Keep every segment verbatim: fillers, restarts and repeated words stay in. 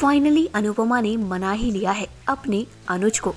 Finally Anupama ने मना ही लिया है अपने अनुज को,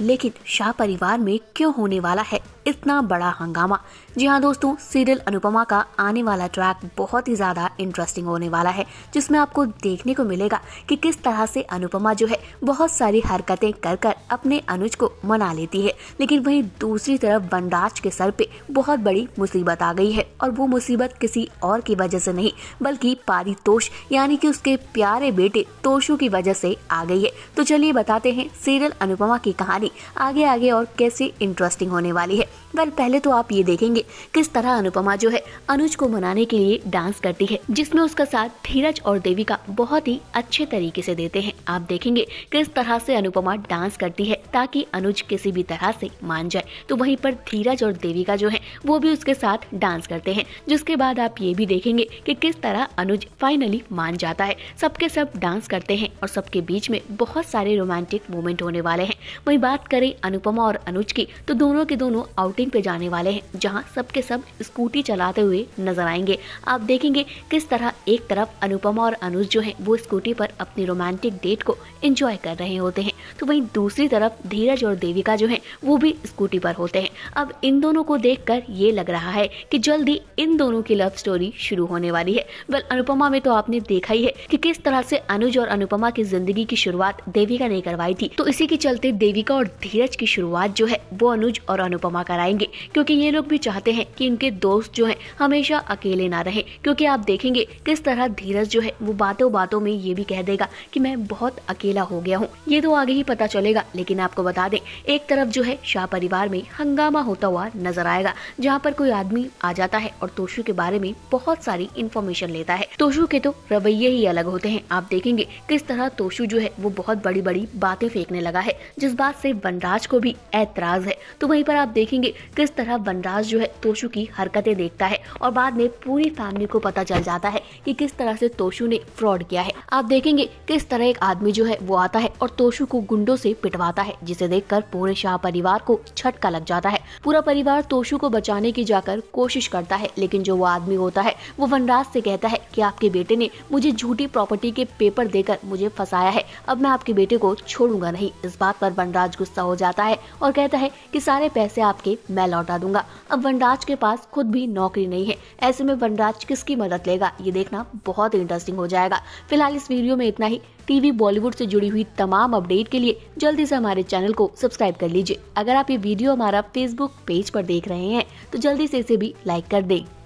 लेकिन शाह परिवार में क्यों होने वाला है इतना बड़ा हंगामा। जी हाँ दोस्तों, सीरियल अनुपमा का आने वाला ट्रैक बहुत ही ज़्यादा इंटरेस्टिंग होने वाला है, जिसमें आपको देखने को मिलेगा कि किस तरह से अनुपमा जो है बहुत सारी हरकतें कर कर अपने अनुज को मना लेती है। लेकिन वहीं दूसरी तरफ वनराज के सर पे बहुत बड़ी मुसीबत आ गई है, और वो मुसीबत किसी और की वजह से नहीं बल्कि पारितोष यानी कि उसके प्यारे बेटे तोशु की वजह से आ गई है। तो चलिए बताते हैं सीरियल अनुपमा की कहानी आगे आगे और कैसे इंटरेस्टिंग होने वाली है। वेल पहले तो आप ये देखेंगे किस तरह अनुपमा जो है अनुज को मनाने के लिए डांस करती है, जिसमें उसका साथ धीरज और देविका बहुत ही अच्छे तरीके से देते हैं। आप देखेंगे किस तरह से अनुपमा डांस करती है ताकि अनुज किसी भी तरह से मान जाए। तो वहीं पर धीरज और देविका जो है वो भी उसके साथ डांस करते हैं, जिसके बाद आप ये भी देखेंगे कि किस तरह अनुज फाइनली मान जाता है। सबके सब डांस करते हैं और सबके बीच में बहुत सारे रोमांटिक मोमेंट होने वाले हैं। वही बात करें अनुपमा और अनुज की, तो दोनों के दोनों आउटिंग पे जाने वाले हैं, जहां सबके सब स्कूटी चलाते हुए नजर आएंगे। आप देखेंगे किस तरह एक तरफ अनुपमा और अनुज जो हैं वो स्कूटी पर अपनी रोमांटिक डेट को एंजॉय कर रहे होते हैं, तो वहीं दूसरी तरफ धीरज और देविका जो हैं वो भी स्कूटी पर होते हैं। अब इन दोनों को देखकर ये लग रहा है कि जल्दी इन दोनों की लव स्टोरी शुरू होने वाली है। वेल अनुपमा में तो आपने देखा ही है कि किस तरह से अनुज और अनुपमा की जिंदगी की शुरुआत देविका ने करवाई थी, तो इसी के चलते देविका और धीरज की शुरुआत जो है वो अनुज और अनुपमा कराएंगे, क्योंकि ये लोग भी चाहते हैं कि इनके दोस्त जो हैं हमेशा अकेले ना रहे। क्योंकि आप देखेंगे किस तरह धीरज जो है वो बातों बातों में ये भी कह देगा कि मैं बहुत अकेला हो गया हूँ, ये तो आगे ही पता चलेगा। लेकिन आपको बता दें एक तरफ जो है शाह परिवार में हंगामा होता हुआ नजर आएगा, जहाँ पर कोई आदमी आ जाता है और तोशु के बारे में बहुत सारी इन्फॉर्मेशन लेता है। तोशु के तो रवैये ही अलग होते हैं। आप देखेंगे किस तरह तोशु जो है वो बहुत बड़ी बड़ी बातें फेंकने लगा है, जिस बात से वनराज को भी ऐतराज है। तो वहीं पर आप देखेंगे किस तरह वनराज जो है तोशु की हरकतें देखता है, और बाद में पूरी फैमिली को पता चल जाता है कि किस तरह से तोशु ने फ्रॉड किया है। आप देखेंगे किस तरह एक आदमी जो है वो आता है और तोशु को गुंडों से पिटवाता है, जिसे देखकर पूरे शाह परिवार को झटका लग जाता है। पूरा परिवार तोशु को बचाने की जाकर कोशिश करता है, लेकिन जो वो आदमी होता है वो वनराज से कहता है कि आपके बेटे ने मुझे झूठी प्रॉपर्टी के पेपर देकर मुझे फंसाया है, अब मैं आपके बेटे को छोड़ूंगा नहीं। इस बात पर वनराज गुस्सा हो जाता है और कहता है कि सारे पैसे आपके मैं लौटा दूंगा। अब वनराज के पास खुद भी नौकरी नहीं है, ऐसे में वनराज किसकी मदद लेगा ये देखना बहुत इंटरेस्टिंग हो जाएगा। फिलहाल इस वीडियो में इतना ही। टीवी बॉलीवुड से जुड़ी हुई तमाम अपडेट के लिए जल्दी से हमारे चैनल को सब्सक्राइब कर लीजिए। अगर आप ये वीडियो हमारा फेसबुक पेज पर देख रहे हैं तो जल्दी से इसे भी लाइक कर दें।